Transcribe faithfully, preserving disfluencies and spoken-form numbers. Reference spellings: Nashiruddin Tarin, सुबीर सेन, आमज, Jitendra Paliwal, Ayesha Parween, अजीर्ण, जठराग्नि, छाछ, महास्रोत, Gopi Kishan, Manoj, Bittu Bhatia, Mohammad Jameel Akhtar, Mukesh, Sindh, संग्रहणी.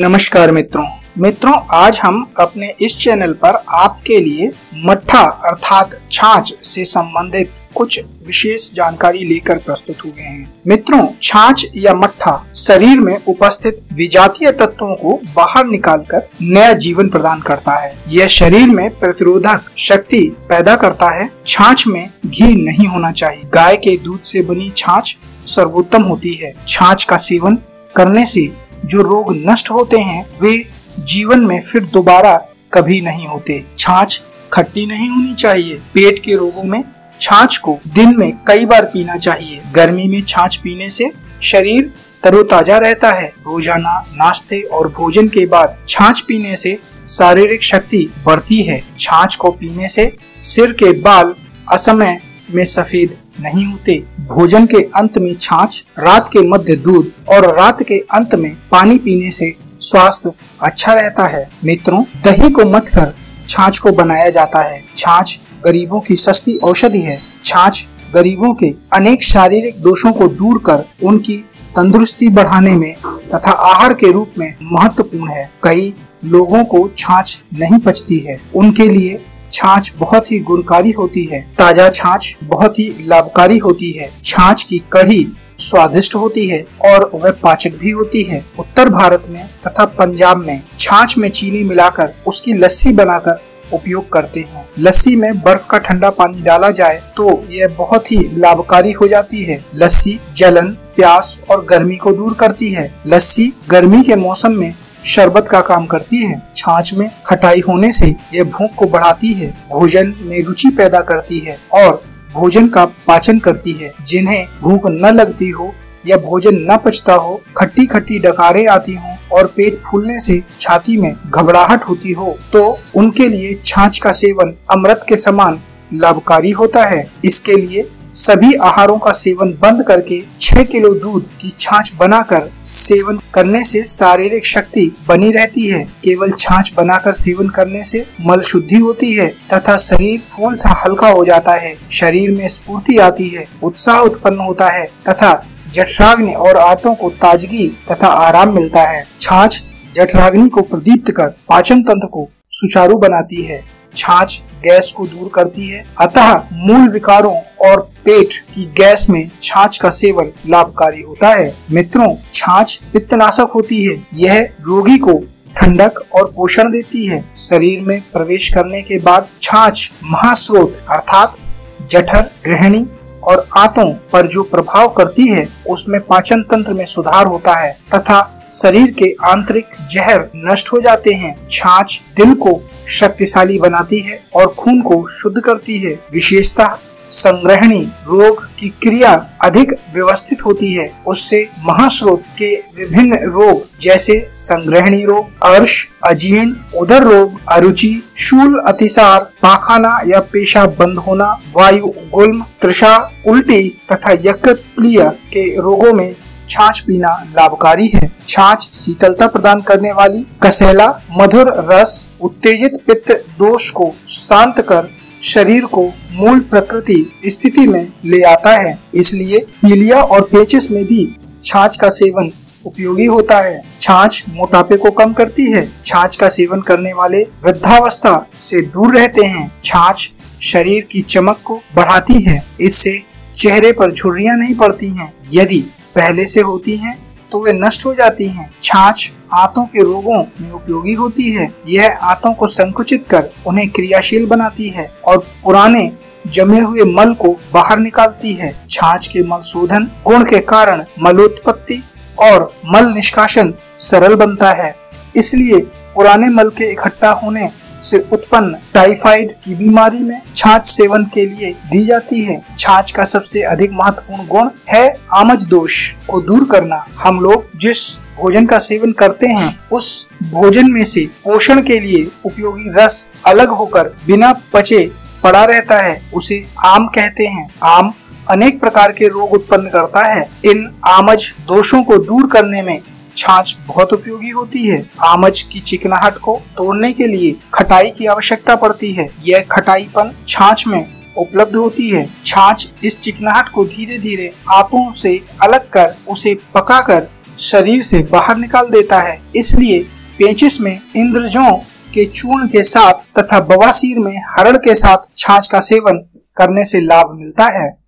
नमस्कार मित्रों मित्रों आज हम अपने इस चैनल पर आपके लिए मट्ठा अर्थात छाछ से संबंधित कुछ विशेष जानकारी लेकर प्रस्तुत हुए हैं। मित्रों छाछ या मट्ठा शरीर में उपस्थित विजातीय तत्वों को बाहर निकालकर नया जीवन प्रदान करता है। यह शरीर में प्रतिरोधक शक्ति पैदा करता है। छाछ में घी नहीं होना चाहिए। गाय के दूध से बनी छाछ सर्वोत्तम होती है। छाछ का सेवन करने से जो रोग नष्ट होते हैं वे जीवन में फिर दोबारा कभी नहीं होते। छाछ खट्टी नहीं होनी चाहिए। पेट के रोगों में छाछ को दिन में कई बार पीना चाहिए। गर्मी में छाछ पीने से शरीर तरोताजा रहता है। रोजाना नाश्ते और भोजन के बाद छाछ पीने से शारीरिक शक्ति बढ़ती है। छाछ को पीने से सिर के बाल असमय में सफेद नहीं होते। भोजन के अंत में छाछ, रात के मध्य दूध और रात के अंत में पानी पीने से स्वास्थ्य अच्छा रहता है। मित्रों दही को मथकर छाछ को बनाया जाता है। छाछ गरीबों की सस्ती औषधि है। छाछ गरीबों के अनेक शारीरिक दोषों को दूर कर उनकी तंदुरुस्ती बढ़ाने में तथा आहार के रूप में महत्वपूर्ण है। कई लोगों को छाछ नहीं पचती है, उनके लिए छाछ बहुत ही गुणकारी होती है। ताजा छाछ बहुत ही लाभकारी होती है। छाछ की कढ़ी स्वादिष्ट होती है और वह पाचक भी होती है। उत्तर भारत में तथा पंजाब में छाछ में चीनी मिलाकर उसकी लस्सी बनाकर उपयोग करते हैं। लस्सी में बर्फ का ठंडा पानी डाला जाए तो यह बहुत ही लाभकारी हो जाती है। लस्सी जलन, प्यास और गर्मी को दूर करती है। लस्सी गर्मी के मौसम में शरबत का काम करती है। छाछ में खटाई होने से यह भूख को बढ़ाती है, भोजन में रुचि पैदा करती है और भोजन का पाचन करती है। जिन्हें भूख न लगती हो या भोजन न पचता हो, खट्टी खट्टी डकारें आती हों और पेट फूलने से छाती में घबराहट होती हो तो उनके लिए छाछ का सेवन अमृत के समान लाभकारी होता है। इसके लिए सभी आहारों का सेवन बंद करके छह किलो दूध की छाछ बनाकर सेवन करने से शारीरिक शक्ति बनी रहती है। केवल छाछ बनाकर सेवन करने से मल शुद्धि होती है तथा शरीर फूल सा हल्का हो जाता है। शरीर में स्फूर्ति आती है, उत्साह उत्पन्न होता है तथा जठराग्नि और आंतों को ताजगी तथा आराम मिलता है। छाछ जठराग्नि को प्रदीप्त कर पाचन तंत्र को सुचारू बनाती है। छाछ गैस को दूर करती है, अतः मूल विकारों और पेट की गैस में छाछ का सेवन लाभकारी होता है। मित्रों छाछ पित्तनाशक होती है। यह रोगी को ठंडक और पोषण देती है। शरीर में प्रवेश करने के बाद छाछ महास्रोत अर्थात जठर, गृहिणी और आंतों पर जो प्रभाव करती है उसमें पाचन तंत्र में सुधार होता है तथा शरीर के आंतरिक जहर नष्ट हो जाते हैं। छाछ दिल को शक्तिशाली बनाती है और खून को शुद्ध करती है। विशेषतः संग्रहणी रोग की क्रिया अधिक व्यवस्थित होती है। उससे महास्रोत के विभिन्न रोग जैसे संग्रहणी रोग, अर्श, अजीर्ण, उदर रोग, अरुचि, शूल, अतिसार, पाखाना या पेशाब बंद होना, वायु गुल्म, तृषा, उल्टी तथा यकृत प्लीह के रोगों में छाछ पीना लाभकारी है। छाछ शीतलता प्रदान करने वाली, कसेला, मधुर रस, उत्तेजित पित्त दोष को शांत कर शरीर को मूल प्रकृति स्थिति में ले आता है। इसलिए पीलिया और पेचिस में भी छाछ का सेवन उपयोगी होता है। छाछ मोटापे को कम करती है। छाछ का सेवन करने वाले वृद्धावस्था से दूर रहते हैं। छाछ शरीर की चमक को बढ़ाती है। इससे चेहरे पर झुर्रियां नहीं पड़ती हैं। यदि पहले से होती हैं तो वे नष्ट हो जाती हैं। छाछ आंतों के रोगों में उपयोगी होती है। यह आंतों को संकुचित कर उन्हें क्रियाशील बनाती है और पुराने जमे हुए मल को बाहर निकालती है। छाछ के मल शोधन गुण के कारण मलोत्पत्ति और मल निष्कासन सरल बनता है। इसलिए पुराने मल के इकट्ठा होने से उत्पन्न टाइफाइड की बीमारी में छाछ सेवन के लिए दी जाती है। छाछ का सबसे अधिक महत्वपूर्ण गुण है आमज दोष को दूर करना। हम लोग जिस भोजन का सेवन करते हैं उस भोजन में से पोषण के लिए उपयोगी रस अलग होकर बिना पचे पड़ा रहता है, उसे आम कहते हैं। आम अनेक प्रकार के रोग उत्पन्न करता है। इन आमज दोषों को दूर करने में छाछ बहुत उपयोगी होती है। आमज की चिकनाहट को तोड़ने के लिए खटाई की आवश्यकता पड़ती है। यह खटाईपन छाछ में उपलब्ध होती है। छाछ इस चिकनाहट को धीरे धीरे आंतों से अलग कर उसे पकाकर शरीर से बाहर निकाल देता है। इसलिए पेचिश में इंद्रजों के चूर्ण के साथ तथा बवासीर में हरड़ के साथ छाछ का सेवन करने से लाभ मिलता है।